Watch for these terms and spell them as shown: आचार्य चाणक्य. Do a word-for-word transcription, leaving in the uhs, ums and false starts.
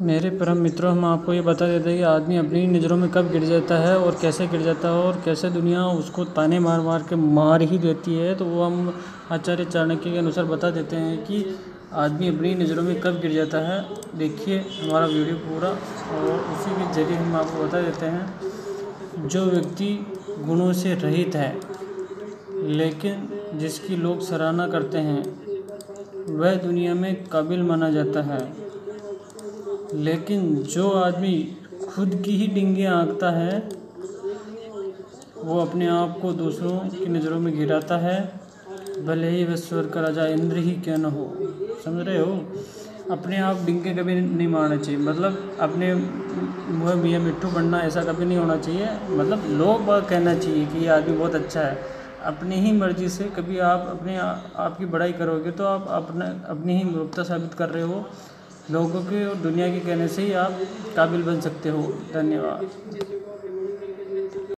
मेरे परम मित्रों, हम आपको ये बता देते हैं कि आदमी अपनी नज़रों में कब गिर जाता है और कैसे गिर जाता है और कैसे दुनिया उसको ताने मार मार के मार ही देती है। तो वो हम आचार्य चाणक्य के अनुसार बता देते हैं कि आदमी अपनी नज़रों में कब गिर जाता है। देखिए हमारा वीडियो पूरा, और उसी के जरिए हम आपको बता देते हैं। जो व्यक्ति गुणों से रहित है लेकिन जिसकी लोग सराहना करते हैं वह दुनिया में काबिल माना जाता है, लेकिन जो आदमी खुद की ही डिंगे आंकता है वो अपने आप को दूसरों की नज़रों में गिराता है, भले ही वह स्वर का राजा इंद्र ही क्या न हो। समझ रहे हो? अपने आप डिंगे कभी नहीं मारना चाहिए, मतलब अपने मुँह मियाँ मिट्ठू बनना ऐसा कभी नहीं होना चाहिए। मतलब लोग कहना चाहिए कि ये आदमी बहुत अच्छा है। अपनी ही मर्ज़ी से कभी आप अपने आ, आपकी बड़ाई करोगे तो आप अपना अपनी ही मूर्खता साबित कर रहे हो। लोगों के और दुनिया के कहने से ही आप काबिल बन सकते हो। धन्यवाद।